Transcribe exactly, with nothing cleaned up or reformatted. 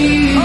me.